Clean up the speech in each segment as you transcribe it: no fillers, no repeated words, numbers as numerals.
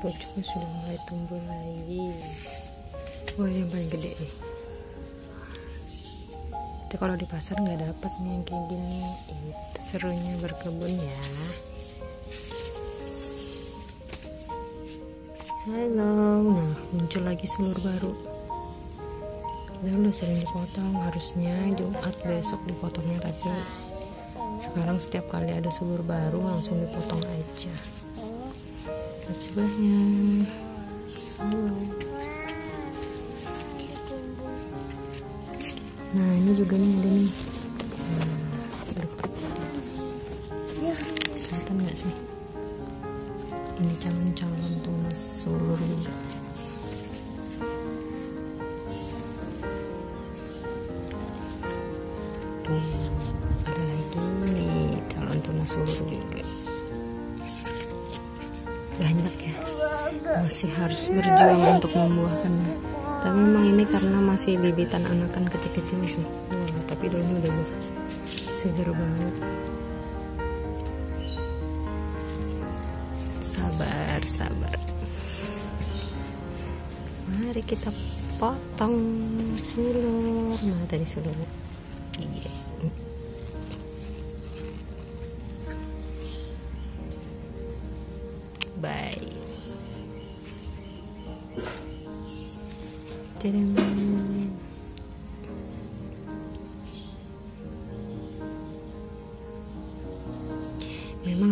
Pohon sudah mulai tumbuh lagi. Wah, yang paling gede nih. Itu kalau di pasar nggak dapat nih yang kayak gini. Itu serunya berkebun ya. Halo, nah muncul lagi seluruh baru. Dulu sering dipotong, harusnya Jumat besok dipotongnya tadi. Sekarang setiap kali ada seluruh baru langsung dipotong aja. Sebahnya nah ini juga nih ada nih, kelihatan nggak sih ini calon-calon tunas sulur juga. Tuh ada lagi nih calon tunas sulur juga. Banyak ya, masih harus berjuang untuk membuahkan, tapi memang ini karena masih bibitan anakan kecil-kecil sih. Wah, tapi daunnya udah segar banget. Sabar mari kita potong silur. Nah tadi silur, iya. Bye. Tadam. Memang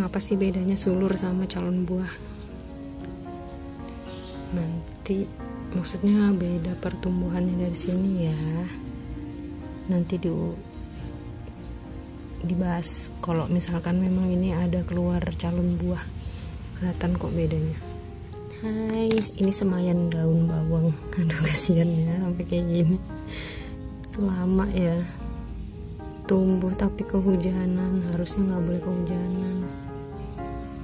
apa sih bedanya sulur sama calon buah? Nanti maksudnya beda pertumbuhannya dari sini ya. Nanti dibahas kalau misalkan memang ini ada keluar calon buah. Kelihatan kok bedanya. Hai, ini semayan daun bawang. Aduh kasihan ya sampai kayak gini. Lama ya tumbuh tapi kehujanan. Harusnya nggak boleh kehujanan.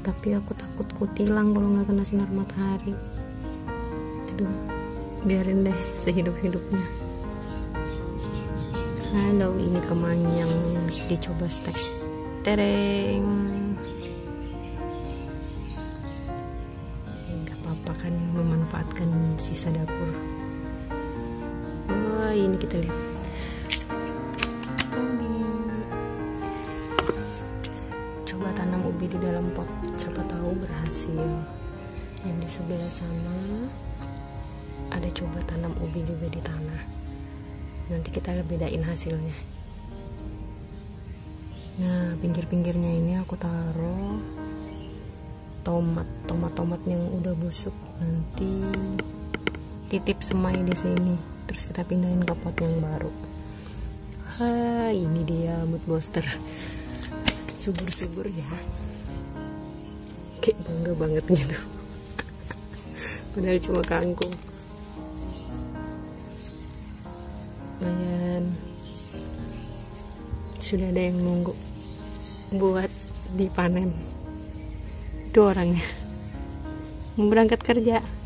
Tapi aku takut kutilang kalau nggak kena sinar matahari. Aduh, biarin deh sehidup-hidupnya. Halo, ini kemanjang dicoba stek. Tereng. Akan memanfaatkan sisa dapur. Wah, ini kita lihat. Ubi. Coba tanam ubi di dalam pot, siapa tahu berhasil. Yang di sebelah sana ada coba tanam ubi juga di tanah. Nanti kita bedain hasilnya. Nah, pinggir-pinggirnya ini aku taruh tomat yang udah busuk, nanti titip semai di sini terus kita pindahin ke pot yang baru. Ha, ini dia mood booster subur-subur ya, kayak bangga banget gitu padahal cuma kangkung. Lumayan sudah ada yang nunggu buat dipanen. Itu orangnya mau berangkat kerja.